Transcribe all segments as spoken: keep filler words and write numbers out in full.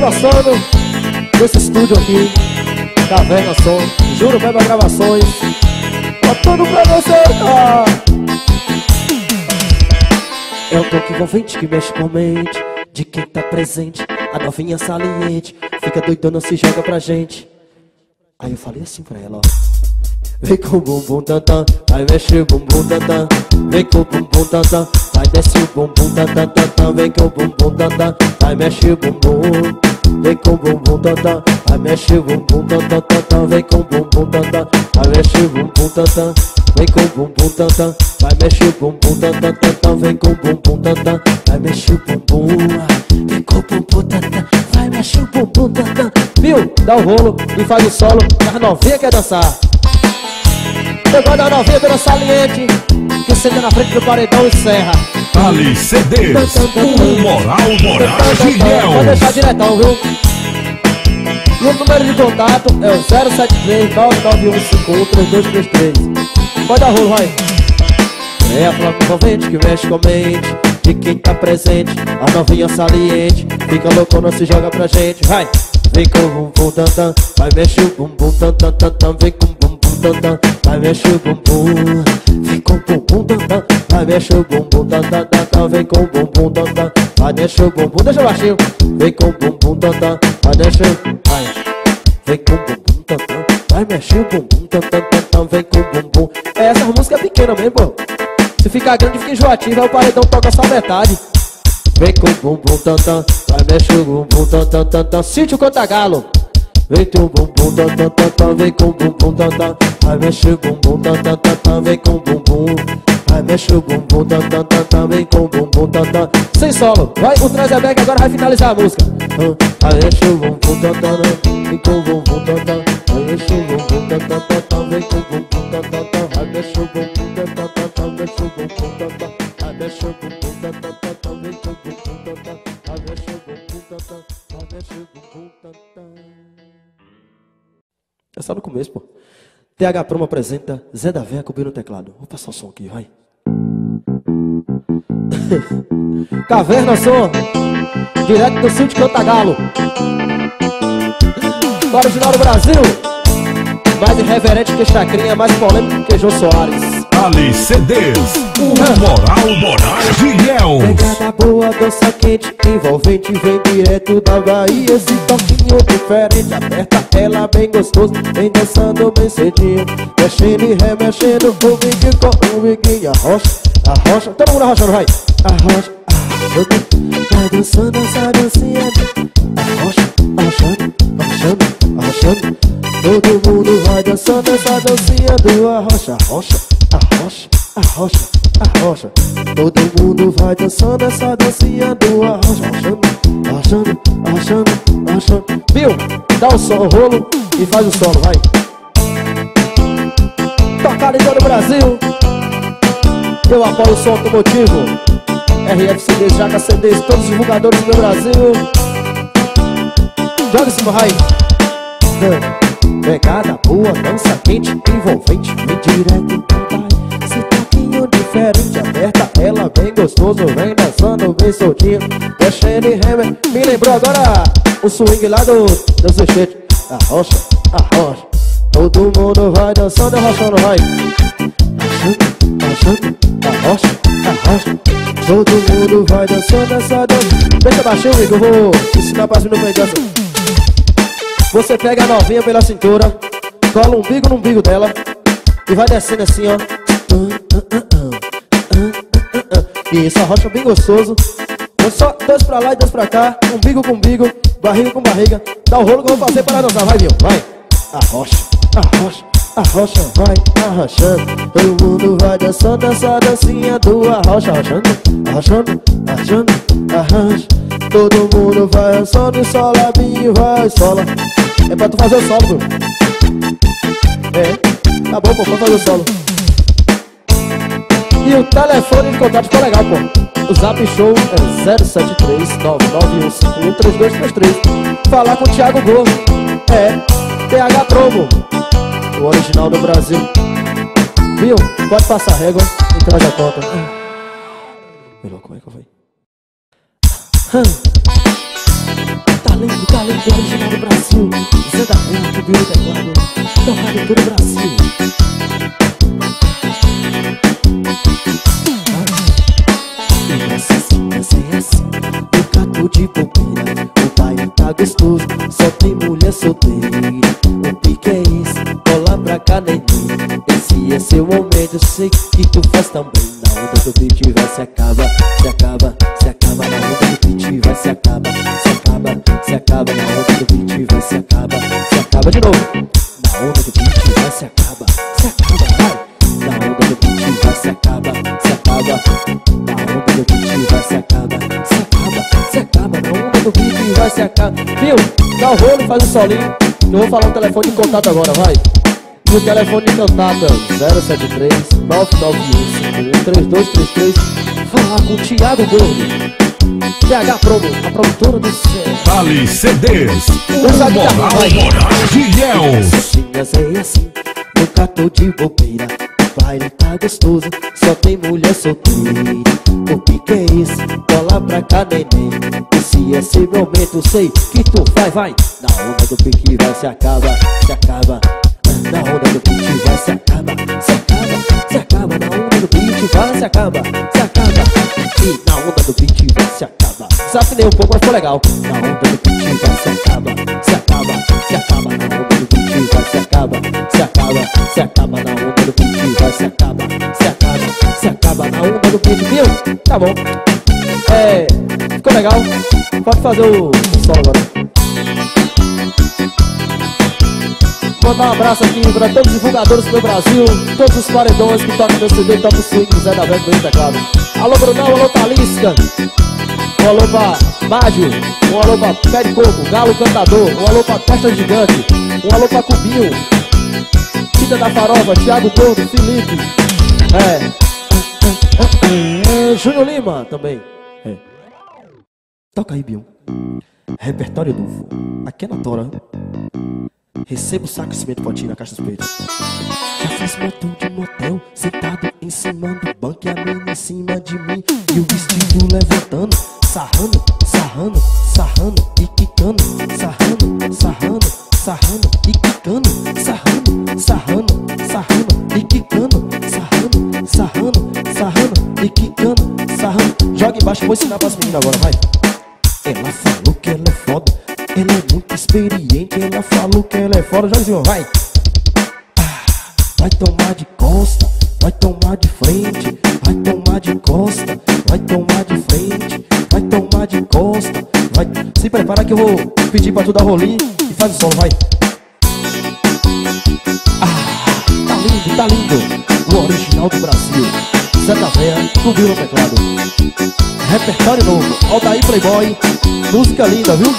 gostando desse estúdio aqui, Caverna Som, Juro Beba Gravações, botando pra você, tá? É um toque envolvente que mexe com a mente de quem tá presente, a novinha saliente, fica doidona, se joga pra gente. Aí eu falei assim pra ela, ó: vem com o bumbum tantã, vai mexer o bumbum tantã. Vem com o bumbum tantã, vai descer o bumbum tantã tantã. Vem com o bumbum tantã, vai mexer o bumbum. Vem com o bumbum tantã, vai mexer o bumbum tantã tantã. Vem com o bumbum tantã, vai mexer o bumbum tantã. Vem com o bumbum tantã, vai mexer o bumbum tantã tantã. Vem com o bumbum tantã, vai mexer o bumbum. Vem com o bumbum tantã, vai mexer o bumbum tantã. Viu? Dá o rolo e faz o solo, mas não vê quer dançar. Pegou da novinha pela saliente, que senta na frente do paredão e serra. Ali C D, o Moral Moral Giguel. Vou deixar diretão, viu? E o número de contato é o zero sete três, nove nove um cinco um, três dois três três. Pode dar rolo, vai. É a flor convente que mexe com a mente de quem tá presente, a novinha saliente, fica loucona, se joga pra gente, vai. Vem com o bumbum tantã, vai mexer o bumbum tantã tantã. Vem com o bumbum tantã, vai mexer o bumbum. Vem com o bumbum tantã, vai mexer o bumbum tantã tantã. Vem com o bumbum tantã, vai mexer o bumbum. Deixa baixinho. Vem com o bumbum tantã, vai mexer o bumbum. Vem com o bumbum tantã, vai mexer o bumbum tantã tantã. Vem com o bumbum. É, essa música é pequena mesmo, pô. Se ficar grande fica enjoativa, o paredão toca só metade. Vem com o bumbum tantã, vai mexer o bumbum tantã tantã. Sente o cantagalo. Vem com o bumbum tantã tantã, vem com o bumbum tantã, vai mexer o bumbum tantã tantã. Vem com o bumbum, vai mexer o bumbum tantã tantã. Vem com o bumbum tantã. Sem solo, vai o Trazebeck agora vai finalizar a música. Vai mexer o bumbum tantã, vem com o bumbum tantã, vai mexer o bumbum tantã tantã. Vem com o bumbum tantã, vai mexer o bumbum tantã tantã. Mexe o bumbum tantã, vai mexer o bumbum tantã tantã. Vem com o bumbum tantã, vai mexer o bumbum tantã, vai mexer o bumbum tantã. É só no começo, pô. T H Promo apresenta Zé da Veia cobrindo o teclado. Vou passar o som aqui, vai. Caverna Som, direto do sítio Cantagalo. Para o final do Brasil, mais irreverente que Chacrinha, mais polêmico que Jô Soares. Ali C Ds, o Moral Moral Giguel. Pegada boa, dança quente, envolvente, vem direto da Bahia. Esse toquinho diferente, aperta ela bem gostoso, vem dançando bem cedinho, mexendo e remexendo o biquinho com o biquinho. Arrocha, arrocha, todo mundo arrochando, vai. Arrocha, arrochando, vai dançando essa dancinha. Arrocha, arrochando, arrochando, arrochando. Todo mundo vai dançando essa dancinha do arrocha, arrocha. Arrocha, arrocha, arrocha. Todo mundo vai dançando essa dancinha do arrocha. Arrochando, arrochando, arrochando, arrochando. Viu? Dá o som, o rolo e faz o solo, vai. Tocar em todo o Brasil. Eu apoio o som automotivo. R F C D, Jaca C Ds, todos os divulgadores do meu Brasil. Joga em cima, vai. Pegada boa, dança quente, envolvente, vem direto. Diferente, aperta ela bem gostoso, vem dançando bem soltinho, mexendo e remexendo. Me lembrou agora o swing lá do Zechete. Arrocha, arrocha. Todo mundo vai dançando, arrochando, vai. Arrochando, arrocha, arrocha. Todo mundo vai dançando essa dança. Deixa baixinho, amigo, eu vou ensinar pra subir no meio dança. Você pega a novinha pela cintura, cola o umbigo no umbigo dela e vai descendo assim, ó. Isso, arrocha bem gostoso. Eu só dois pra lá e dois pra cá. Umbigo com umbigo, barriga com barriga. Dá o rolo que eu vou fazer para dançar, vai, viu? Vai. Arrocha, arrocha, arrocha, vai arrochando. Todo mundo vai dançando essa dancinha do arrocha. Arrochando, arrochando, arrochando, arrocha. Todo mundo vai dançando e sola, bim, vai, sola. É pra tu fazer o solo, bro. É, tá bom, pô, vou fazer o solo. E o telefone de contato ficou legal, pô. O Zap Show é zero sete três, nove nove um cinco um, três dois três três. Falar com o Thiago Gol. É, T H Promo, o original do Brasil. Viu? Pode passar a régua e traz a conta. Melhor, como é que eu vou? Tá além do talento original do Brasil, Zé da Veia que virou teclado, tocado em todo o Brasil. De bobeira, o baile tá gostoso, só tem mulher solteira. O pique é esse, cola pra cá neném. Esse é seu momento, eu sei que tu faz também. Na onda do beat vai se acaba, se acaba, se acaba. Na onda do beat vai se acaba, se acaba, se acaba. Na onda do beat vai se acaba, se acaba de novo. Na onda do beat vai se acaba, se acaba, vai. Na onda do beat vai se acaba, se acaba. Na onda do beat vai se acaba, se acaba. Se acaba, na onda do beat vai se acaba. Viu? Dá o rolo, faz o solinho. Eu vou falar o telefone de contato agora, vai. E o telefone de contato é zero sete três, nove nove um, cinco um, três dois três três. Falar com o Thiago Gordo, T H Promo, a produtora do céu. Vale C Ds, o Moral Moraes de Léo. É assim, nunca tô de bobeira. O baile tá gostoso, só tem mulher solteira. O pique é esse, cola pra cá neném. Esse é seu momento, sei que tu vai, vai. Na onda do pique vai se acaba, se acaba. Na onda do pique vai se acaba, se acaba, se acaba. Na onda do pique vai se acaba, se acaba. E na onda do pique vai se acaba. Sapinei um pouco, mas foi legal. Na onda do pique vai se acaba, se acaba, se acaba. Na onda do pique vai se acaba, se acaba, se acaba. Na onda do pique vai se acaba, se acaba, se acaba. Na onda do beat, viu? Tá bom. É, ficou legal? Pode fazer o solo agora. Vou mandar um abraço aqui para todos os divulgadores do Brasil, todos os paredões que tocam meu C D, tocam o swing do Zé da Veia do Rio Teclado. Alô Brunão, alô Talisca, um alô pra Mádio, um alô pra Pé de Coco, Galo Cantador, um alô pra Testa Gigante, um alô pra Cubinho, Tita da Farofa, Thiago Gordo, Felipe, é, Júnior Lima também. É. Toca aí, Bion. Repertório novo, aqui é na Tora. Recebo o saco de cimento, potinho na caixa dos peitos. Já fiz montão de motel, sentado em cima do banco, e a mina em cima de mim, e o vestido levantando, sarrando, sarrando, sarrando e quicando, sarrando, sarrando, sarrando e quicando, sarrando, sarrando, sarrando e quicando, sarrando, sarrando, sarrando e quicando, sarrando. Joga embaixo, vou ensinar pras meninas agora, vai. Ela falou que ela é foda, ela é muito experiente, ela falou que ela é foda. Jogazinho, vai. Ah, vai tomar de costa, vai tomar de frente, vai tomar de costa, vai tomar de frente, vai tomar de costa, vai. Se prepara que eu vou pedir pra tu dar rolinho e faz o som, vai. Ah, tá lindo, tá lindo, o original do Brasil, Zé da Veia, subiu no teclado. Repertório novo, Altair Playboy, música linda, viu?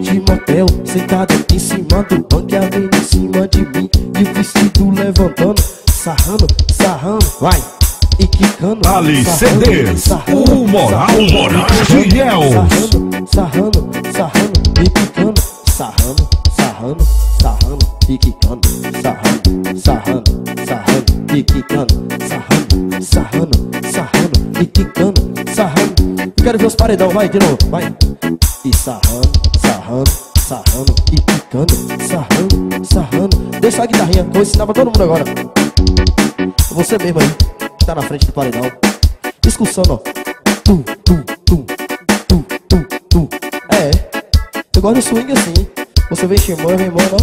De motel, sentado em cima do banco, e a mina em cima de mim, e o vestido levantando, sarrando, sarrando, vai, e quicando. Ali C Ds, o Moral Moraes de Léo. Sarrando, sarrando, sarrando e quicando, sarrando, sarrando, sarrando e quicando, sarrando, sarrando, sarrando e quicando, sarrando, sarrando, sarrando e quicando, sarrando. Quero ver os paredão, vai de novo, vai. E sarrando, sarrando, sarrando e quicando, sarrando, sarrando. Deixa a guitarrinha, que eu ensinava todo mundo agora. Você mesmo aí, que tá na frente do paredão. Discussão, ó. Tu, tu, tu, tu, tu, tu. É, eu gosto de swing assim. Você vem chimando, eu venho embora, ó.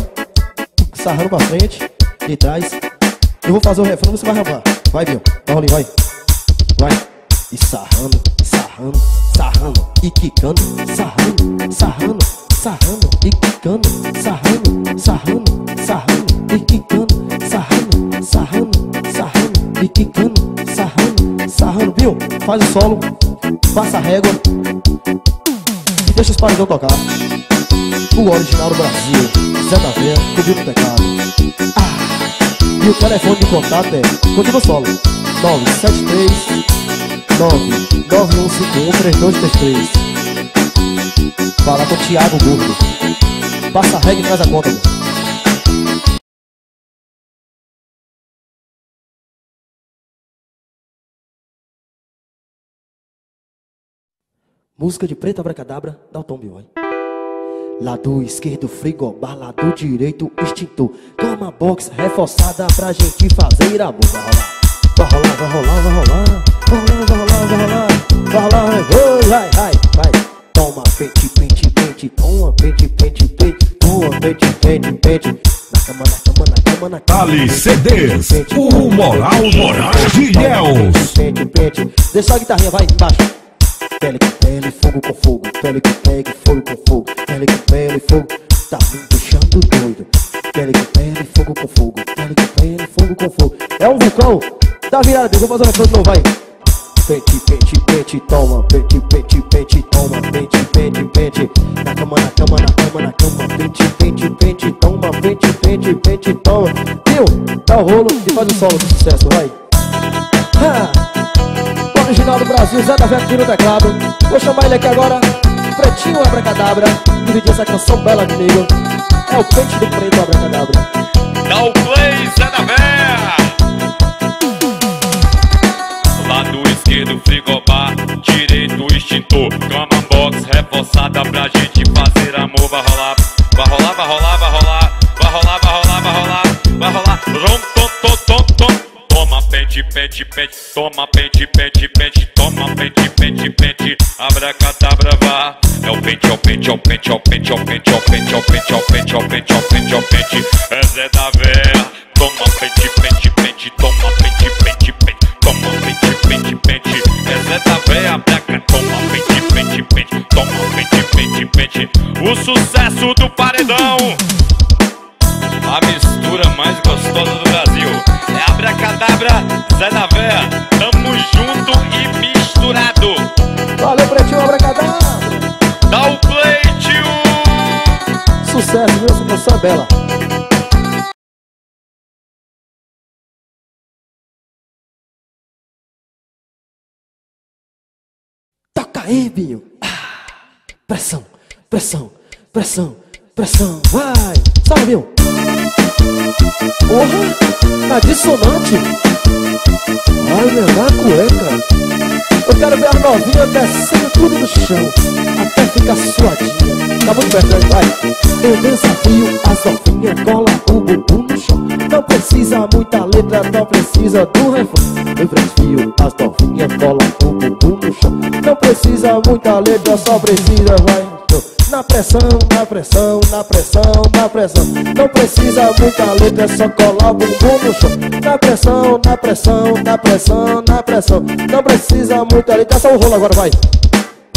Sarrando pra frente, de trás. Eu vou fazer o refrão, você vai rapar. Vai, Bion, vai, Rolim, vai. Vai. E sarrando, sarrando, sarrando e quicando, sarrando, sarrando, sarrando e quicando, sarrando, sarrando, sarrando e quicando, sarrando, sarrando, sarrando e quicando, sarrando, sarrando. Viu? Faz o solo, passa a régua e deixa os paredão tocar. O original do Brasil, Zé da Veia, cobriu no pecado. Ah, e o telefone de contato é, continua o solo, nove sete três, nove nove um cinco um três dois três três. Fala com o Thiago Gordo. Passa a regra e traz a conta, meu. Música de Preto Abracadabra, Dalton Bione. Lado esquerdo, frigobar, lado direito, extintor. Cama box reforçada pra gente fazer amor. Vai rolar, vai rolar, vai rolar, vai rolar, vai rolar, vai rolar, vai rolar, vai rolar, vai, vai, vai. Toma pente, pente, pente, toma pente, pente, pente, toma pente, pente, pente. Na cama, na cama, na cama, na cama. Ali C Ds, o Moral Moraes de Ilhéus. Pente, pente, deixa a guitarrinha, vai embaixo. Pele com pele, fogo com fogo, pele com pele, fogo com fogo, pele com pele, fogo, tá me deixando doido. Pele com pele, fogo com fogo, pele com pele, fogo com fogo. É um vulcão, dá virada, eu vou fazer na frente, não vai. Pente, pente, pente, toma, pente, pente, pente, toma, pente, pente, pente. Na cama, na cama, na cama, na cama, pente, pente, pente, toma, pente, pente, pente, toma. Viu? Dá o rolo e faz o solo de sucesso, vai. Ha! Original do Brasil, Zé da Veia aqui no teclado. Vou chamar ele aqui agora, Pretinho Abracadabra. Dividir essa canção bela comigo. É o pente do Preto Abracadabra. Dá o play, Zé da Veia. Lado esquerdo, frigobar, direito, extintor. Cama box reforçada pra gente fazer amor. Vai rolar, vai rolar, vai rolar, vai rolar, vai rolar, vai rolar, vai rolar, vai rolar. Rom, tom, tom, tom, tom. Toma pente, pente, pente, toma pente, pente, pente, toma pente, pente, pente, abracadabra vá. É o pente, é o pente, é o pente, é o pente, é o pente, é o pente, é o pente, é o pente, é o pente, é o pente, é o pente, é Zé da Veia. Toma pente, pente, pente, toma pente, pente, pente, toma pente, pente, pente, é Zé da Veia, abraca. Toma pente, pente, pente, toma pente, pente, pente. O sucesso do Paredão. A mistura mais gostosa do Brasil é Abracadabra, Zé da Veia. Tamo junto e misturado. Valeu, Pretinho Abracadabra. Dá o play, tio. Sucesso, viu? Essa canção é bela. Toca aí, Binho. Ah, pressão, pressão, pressão, pressão. Vai, salve, Binho. Porra, tá dissonante. Ai, meu, dá a cueca. Eu quero ver a novinha descendo tudo no chão, até ficar suadinha. Tá muito perto, aí, vai. Eu desafio as novinhas, cola o bumbum no chão. Não precisa muita letra, não precisa do refrão. Eu desafio as novinhas, cola o bumbum no chão. Não precisa muita letra, só precisa, vai. Na pressão, na pressão, na pressão, na pressão. Não precisa muita letra, é só colar o bumbum no chão. Na pressão, na pressão, na pressão, na pressão. Não precisa muita letra, só o rolo agora, vai.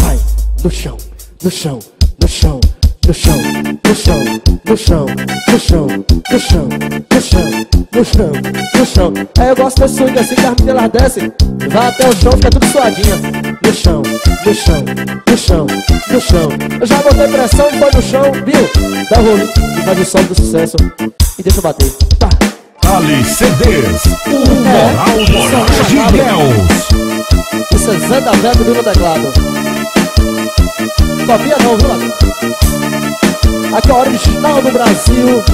Vai, no chão, no chão, no chão, no chão, no chão, no chão, no chão, no chão, no chão, no chão, no chão. Aí eu gosto de swing assim, que as meninas descem, vai até o chão, fica tudo suadinha. No chão, no chão, no chão, no chão. Eu já botei pressão, foi no chão, viu? Dá rolo e faz o som do sucesso. E deixa eu bater, tá? Ali C Ds, o Moral Moraes de Ilhéus. Isso é Zé da Veia do Lino Teclado. Copia não, viu? Aqui é a original do Brasil.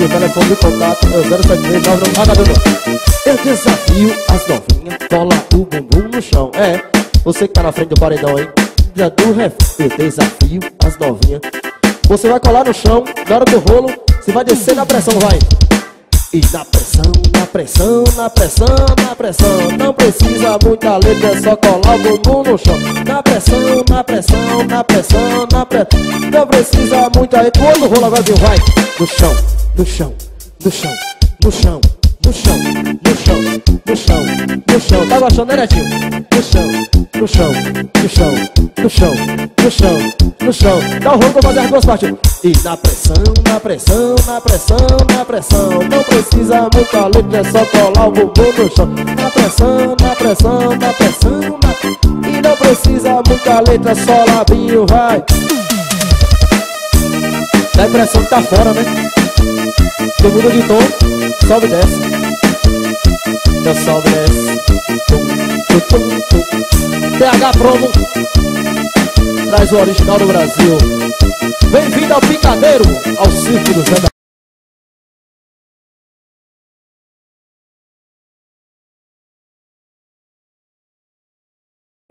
E o telefone de contato é o zero sete três nove nove nove nove. Eu desafio as novinhas, cola o bumbum no chão, é. Você que tá na frente do paredão, hein? Já do refém, eu desafio as novinhas. Você vai colar no chão, na hora do rolo, você vai descer na pressão, vai. E na pressão, na pressão, na pressão, na pressão. Não precisa muita letra, é só colar o bumbum no chão. Na pressão, na pressão, na pressão, na pressão. Não precisa muita letra, o outro rolo agora, viu? Vai. No chão, no chão, no chão, no chão. No chão, no chão, no chão, no chão. Tá gostando, né, tio? No chão, no chão, no chão, no chão, no chão, no chão. Dá o rolo pra fazer as duas partes. E na pressão, na pressão, na pressão, na pressão. Não precisa muita letra, é só colar o bumbum no chão. Na pressão, na pressão, na pressão, na... E não precisa muita letra, só labinho, vai. Dá a impressão que tá fora, né? Tu muda de tom, sobe e desce. Então sobe e desce. T H Promo traz o original do Brasil. Bem-vindo ao picadeiro, ao circo do Zé da...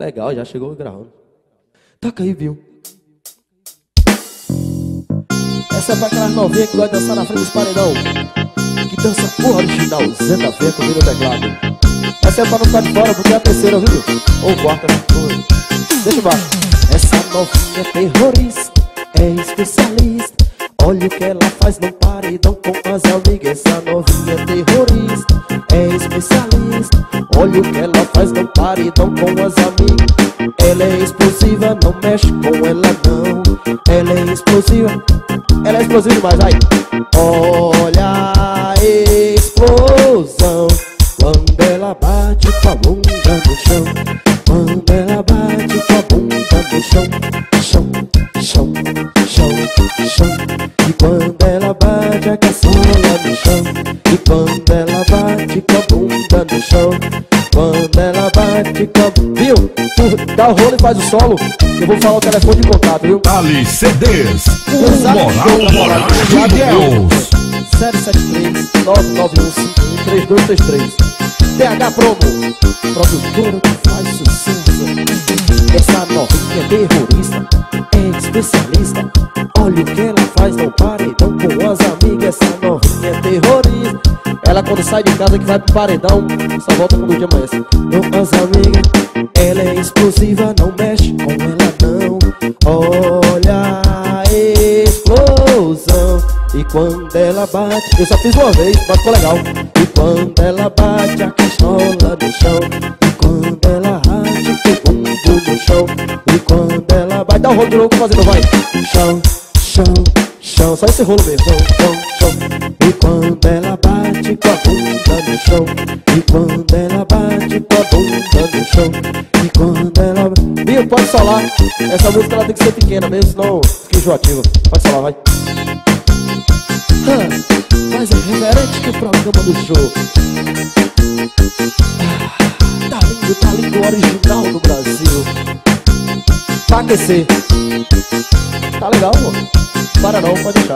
Legal, já chegou o grau. Toca aí, viu? Essa é pra aquelas novinhas que gosta de dançar na frente dos paredão, que dança porra original, Zé da Veia comigo no teclado. Essa é pra não ficar de fora, porque é a terceira, viu? Ou quarta, viu? Deixa eu baixo. Essa novinha terrorista, é especialista, olha o que ela faz no paredão com as amigas. Essa novinha terrorista, é especialista, olha o que ela faz no paredão com as amigas. Ela é explosiva, não mexe com ela não. Ela é explosiva, ela é explosiva demais, aí. Olha a explosão, quando ela bate com a bunda no chão, quando ela bate com a bunda no chão, chão, chão, chão, chão. E quando ela bate a caçola no chão, e quando ela bate com a bunda no chão, quando ela bate com a bunda, viu? Tu dá o rolo e faz o solo, eu vou falar o telefone de contato, viu? Ali C Ds, o Moral Moral de Deus. zero sete três, nove nove um cinco, três dois três três. T H Promo, produtora que faz sucesso. Essa novinha terrorista, é especialista, olha o que ela faz no paredão com as amigas. Essa novinha terrorista, ela quando sai de casa que vai pro paredão, só volta quando o dia amanhece. Com as amigas, ela é explosiva, não mexe com ela não. Olha a explosão, e quando ela bate, eu só fiz uma vez, mas ficou legal. E quando ela bate a cachola no chão, e quando ela bate o bumbum no chão, e quando ela bate, dá um rolo de louco fazendo vai. Chão, chão, chão, só esse rolo mesmo, chão, chão, chão. E quando ela bate com a bunda no chão, e quando ela bate com a bunda no chão, e quando ela... Viu, pode solar, essa música ela tem que ser pequena mesmo, senão fica enjoativa. Pode solar, vai. Mas é reverente que o programa do show tá lindo, tá lindo, original do Brasil. Pra aquecer. Tá legal, mano. Para não, pode deixar.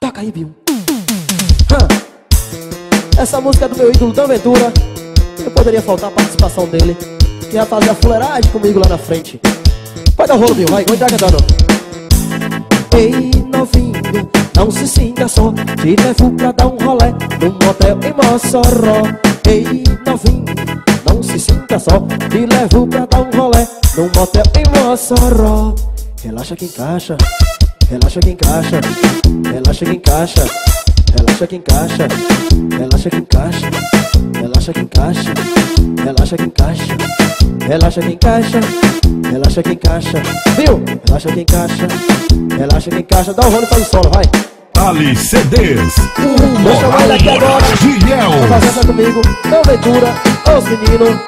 Toca aí, Bill. Essa música é do meu ídolo Dan Ventura. Eu poderia faltar a participação dele, que ia fazer a fuleiragem comigo lá na frente. Vai dar o rolo, viu? Vai, vou entrar cantando. Ei, novinho, não se sinta só, te levo pra dar um rolé num motel em Mossoró. Ei, novinho, não se sinta só, te levo pra dar um rolé num motel em Mossoró. Relaxa que encaixa, relaxa que encaixa, relaxa que encaixa, relaxa que encaixa, relaxa que encaixa, relaxa que encaixa, relaxa que encaixa, relaxa que encaixa, relaxa que encaixa, viu? Relaxa que encaixa, relaxa que encaixa, dá o rolo e faz o solo, vai! Ali C Ds, o Moral Moral, faz essa comigo, não leitura, os meninos,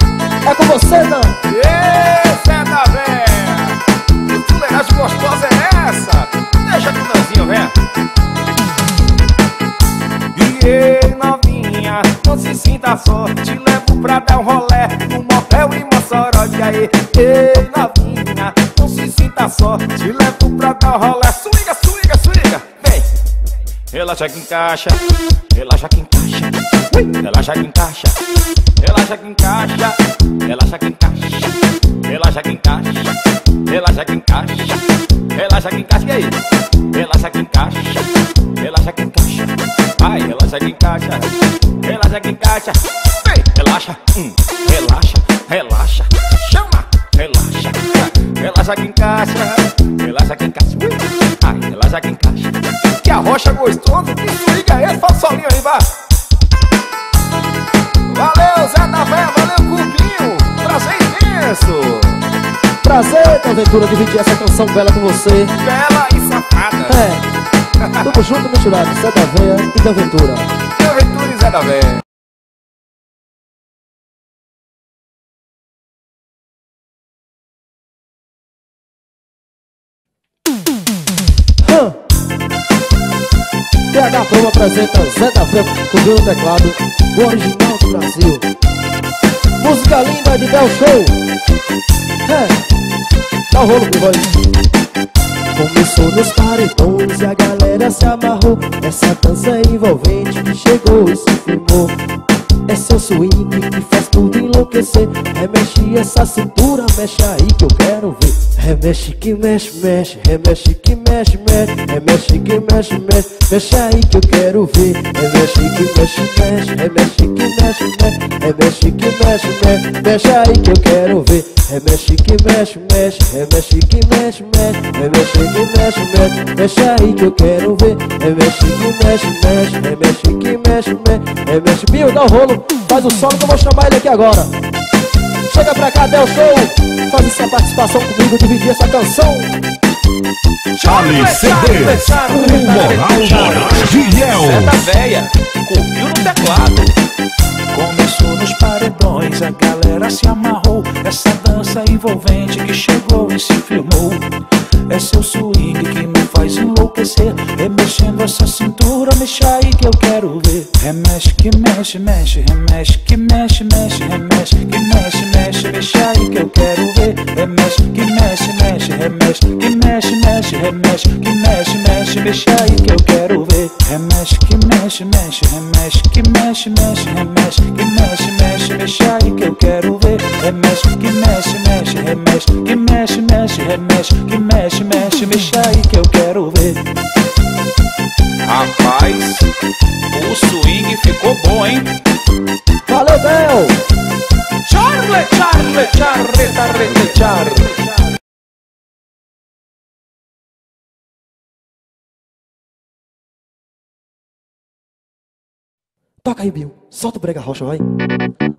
é com você, não! Ê, Zé da Veia, que fuleiragem gostosa é essa? Deixa com o Nanzinho, vem! Ei, novinha, não se sinta só, te levo pra dar um rolé no motel em Mossoró. E aí, ei, novinha, não se sinta só, te levo pra dar um rolé. Suiga, suiga, suiga, vem. Relaxa que encaixa, relaxa que encaixa, relaxa que encaixa, relaxa que encaixa, relaxa que encaixa, relaxa que encaixa, relaxa que encaixa, relaxa que encaixa, e aí? Relaxa que encaixa, relaxa que encaixa. Ai, relaxa que encaixa, relaxa que encaixa. Ei, relaxa, hum, relaxa, relaxa, chama, relaxa, relaxa que encaixa, relaxa que encaixa. Ai, relaxa que encaixa. Que a rocha gostosa, que suiga é, faz o solinho aí, vai. Valeu, Zé da Veia, valeu, Cubinho, prazer imenso. Prazer, Aventura, dividir essa canção bela com você. Bela e safada. É. Tamo junto, misturado, Zé da Veia e da Ventura. Da Ventura e Zé da Veia. T H Promo apresenta Zé da Veia com o teclado, o original do Brasil. Música linda de Del Show. É. Dá o rolo pro voz. Começou nos paredões e a galera se amarrou. Essa dança envolvente que chegou e se firmou. Esse é o swing que faz tudo enlouquecer. Remexe essa cintura, mexe aí que eu quero ver. Remexe que mexe, mexe, remexe que mexe, mexe. Remexe que mexe, mexe, mexe aí que eu quero ver. Remexe que mexe, mexe, remexe que mexe, mexe. Remexe que mexe, mexe, mexe aí que eu quero ver. Remexe que mexe, mexe, remexe que mexe, mexe. Remexe que mexe, mexe, mexe aí que eu quero ver. Remexe que mexe, mexe, remexe que mexe, mexe. Remexe, Bill, dá o rolo. Faz o solo que eu vou chamar ele aqui agora. Chega pra cá, Del Show. Faz essa participação comigo, dividir essa canção. Charlie C D, o Moral Gilhel. Zé da Veia, confio no teclado. Começou nos paredões, a galera se amarrou. Essa dança envolvente que chegou e se firmou. É seu swing que me faz enlouquecer. Remexendo essa cintura, mexe aí que eu quero ver. Remexe que mexe, mexe, remexe que mexe, mexe. Remexe que mexe, mexe, mexe aí que eu quero ver. Remexe que mexe, mexe, remexe que mexe, mexe. Remexe que mexe, mexe, mexe aí que eu quero ver. Remexe que mexe, mexe, remexe que mexe, mexe. Remexe que mexe, mexe, mexe aí que eu quero ver. Remexe que mexe, mexe, remexe que mexe, mexe. Remexe que mexe, mexe, mexe aí que eu quero ver. Rapaz, o swing ficou bom, hein? Valeu, Bel! Charlie, Charlie, Charlie, Charlie, Charlie. Toca aí, Bill. Solta o brega rocha, vai.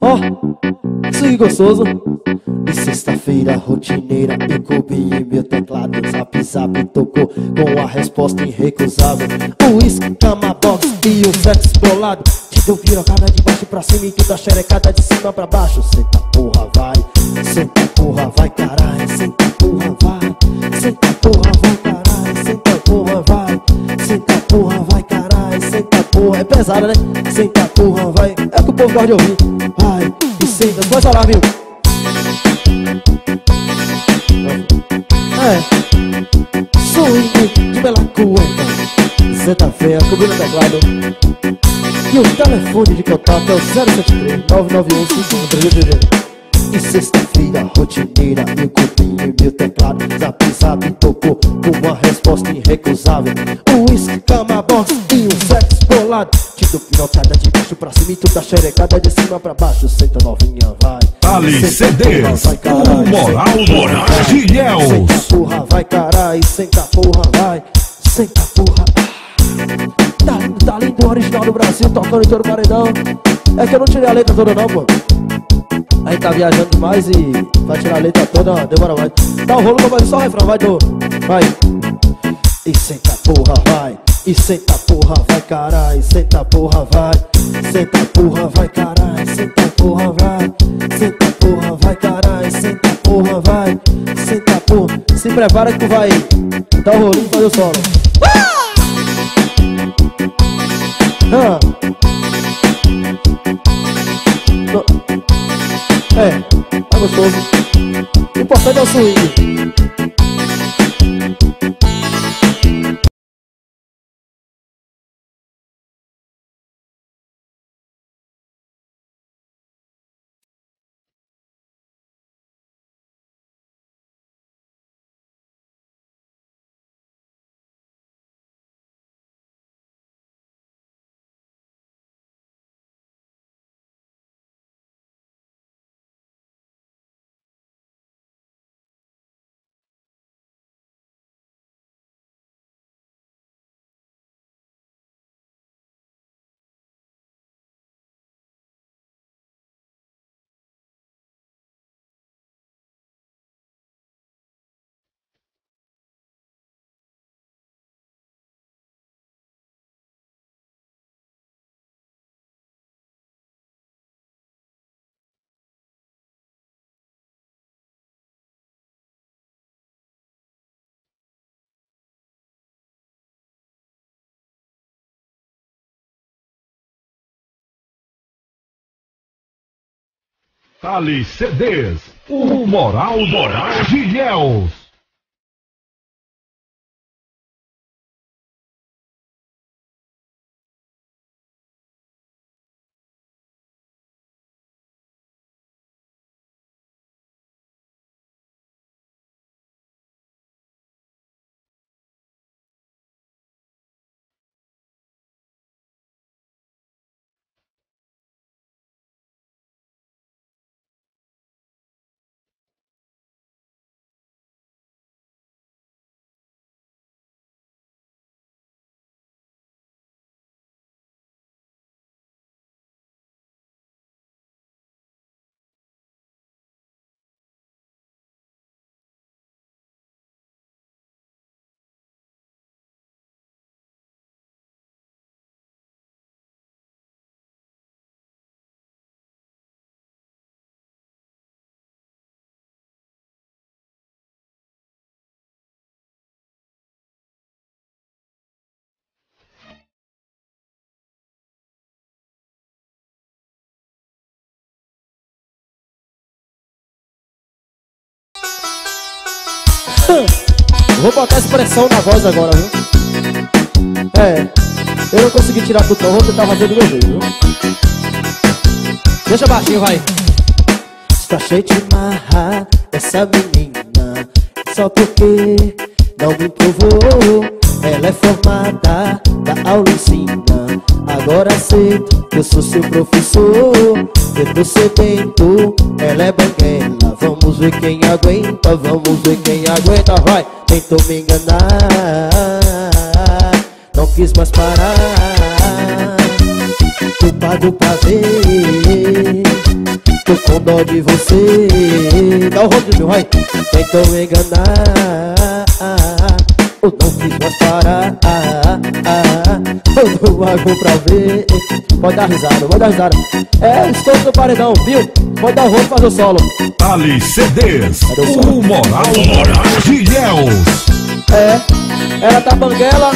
Ó, oh, swing gostoso. E sexta-feira rotineira, eu copiei meu teclado. Zap, zap, tocou com a resposta irrecusável. Um uísque, cama, box e um sexo bolado. Te deu pirocada de baixo pra cima e tu dá xerecada de cima pra baixo. Senta porra, vai. Senta porra, vai, caralho. Senta porra, vai. Senta porra, vai, caralho. Senta porra, vai. Senta porra, vai, caralho. Senta porra, é pesada, né? Senta porra, vai, é o que o povo gosta de ouvir. Vai, e senta, pode falar, viu? É, swing de bela cueca. Zé da Veia, cobrindo o teclado. E o telefone de contato é o zero sete três, nove nove um, cinco um três três três. E sexta-feira rotineira, eu copiei meu teclado. Zap, zap, tocou com uma resposta irrecusável. Um uísque, cama, box e um sexo bolado. Te dou pirocada de baixo pra cima e tu dá xerecada de cima pra baixo. Senta novinha, vai. Ali C D, o Moral Gilhel. Senta porra, vai, caralho. Senta porra, vai. Senta porra. Tá lindo, tá lindo, original do Brasil, tocando em todo o paredão. É que eu não tirei a letra toda não, pô. A gente tá viajando demais e vai tirar a letra toda, demora mais. Dá o rolo, não vai, só o refrão, vai, do. Vai. E senta porra, vai. E senta porra, vai, caralho. Senta porra, vai. Senta porra, vai, caralho. Senta porra, vai. Senta porra, vai, caralho. Senta porra, vai. Senta porra. Se prepara que tu vai. Dá o rolinho e faz o solo. Ah! Ah. É, tá gostoso. O importante é o swing. Ali C Ds, o Moral Gilhel. Vou botar expressão na voz agora, viu? É, eu não consegui tirar do tom, vou tentar fazer do meu jeito, viu? Deixa baixinho, vai. Está cheio de marra essa menina, só porque não me provou. Ela é formada da aula ensina, agora sei que eu sou seu professor. Eu tô sedento, ela é banguela, vamos ver quem aguenta, vamos ver quem aguenta, vai. Tentou me enganar, não quis mais parar. Eu pago pra ver, tô com dó de você. Dá o rodo, vai. Tentou me enganar, eu não quis mais parar. Eu pago pra ver. Pode dar risada, pode dar risada. É, estou no paredão, viu? Pode dar o rodo, fazer o solo. Ali C Ds, o Moral de Deus. É, ela tá banguela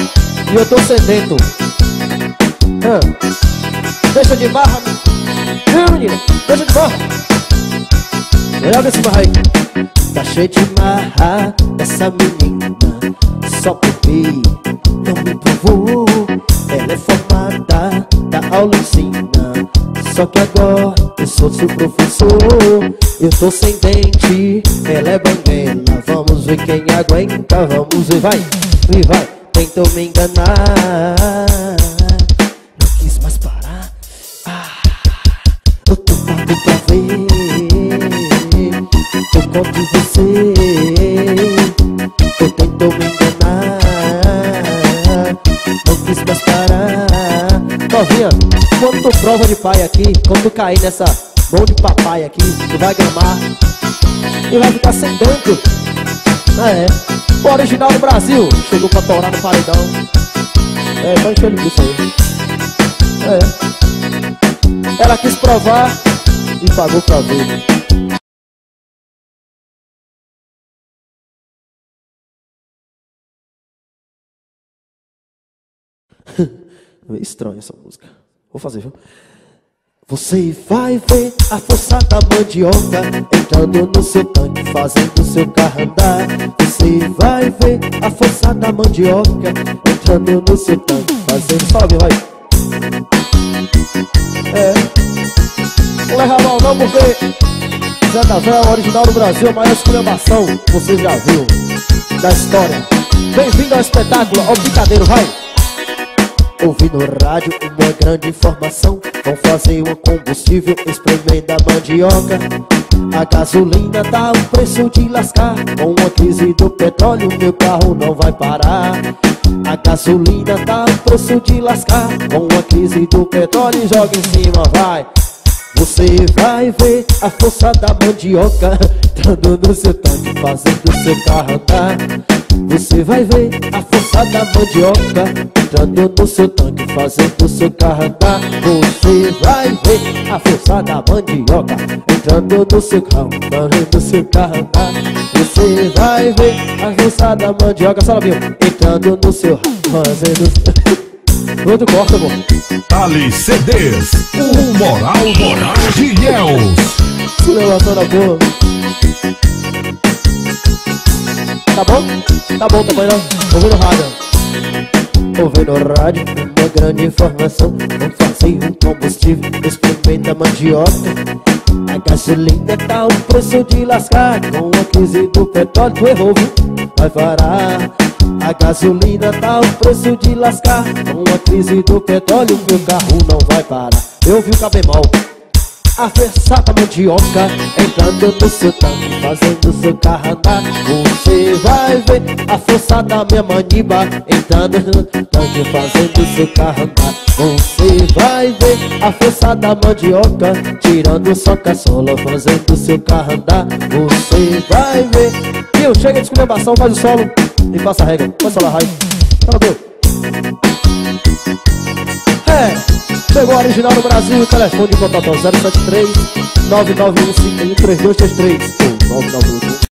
e eu tô sedento. Hum. Deixa de barra, viu, menina? Deixa de barra. Melhor desse barra aí. Tá cheio de marra essa menina, só porque não me provou. Ela é formada da aula ensina, só que agora eu sou seu professor. Eu tô sem dente, ela é banguela, vamos ver quem aguenta, vamos ver, vai, e vai. Tentou me enganar, não quis mais parar. Eu tô pago pra ver, tô contra você. Eu tento me enganar, não quis mais parar. Novinha, quando tu prova de pai aqui, quando tu cair nessa mão de papai aqui, tu vai gramar e vai ficar sem dentro. Ah, é, o original do Brasil chegou pra torar no paredão. É, tá enchendo disso aí. É. Ela quis provar e pagou pra ver. Meio estranha essa música. Vou fazer, viu? Você vai ver a força da mandioca entrando no seu tanque, fazendo seu carro andar. Você vai ver a força da mandioca entrando no seu tanque, fazendo... Sobe, vai! É, não leva mal não, porque Zé da Véia, original do Brasil, a maior esculhambação, você já viu, da história. Bem-vindo ao espetáculo, ao picadeiro, vai. Ouvi no rádio uma grande informação, vão fazer um combustível espremendo a mandioca. A gasolina tá um preço de lascar, com a crise do petróleo meu carro não vai parar. A gasolina tá um preço de lascar, com a crise do petróleo joga em cima, vai. Você vai ver a força da mandioca entrando no seu tanque, fazendo seu carro andar. Você vai ver a força da mandioca entrando no seu tanque, fazendo seu carro andar. Você vai ver a força da mandioca entrando no seu carro, fazendo seu carro andar. Você vai ver a força da mandioca, só viu, entrando no seu carro, fazendo... Tudo corta, bom. Ali C Ds, o Moral de Deus. Se levantando a boa. Tá bom? Tá bom, tá bom, não. Ouvindo rádio. Ouvindo rádio, uma grande informação. Vamos fazer um combustível, experimenta mandioca. A gasolina tá um preço de lascar, com a crise do petróleo, tu errou, vai parar. A gasolina tá um preço de lascar, com a crise do petróleo, meu carro não vai parar. Eu vi o cabemol, a força da mandioca entrando no seu tanque, fazendo seu carro andar. Você vai ver a força da minha maniba entrando no tanque, fazendo seu carro andar. Você vai ver a força da mandioca tirando sua caçola, fazendo seu carro andar. Você vai ver. Viu? Chega de esculhambação, faz o solo e passa a regra, passa lá, raiva. Fala, meu. É, pegou o original do Brasil, o telefone de contato zero sete três, nove nove um cinco um três dois três três, ou nove nove um cinco um.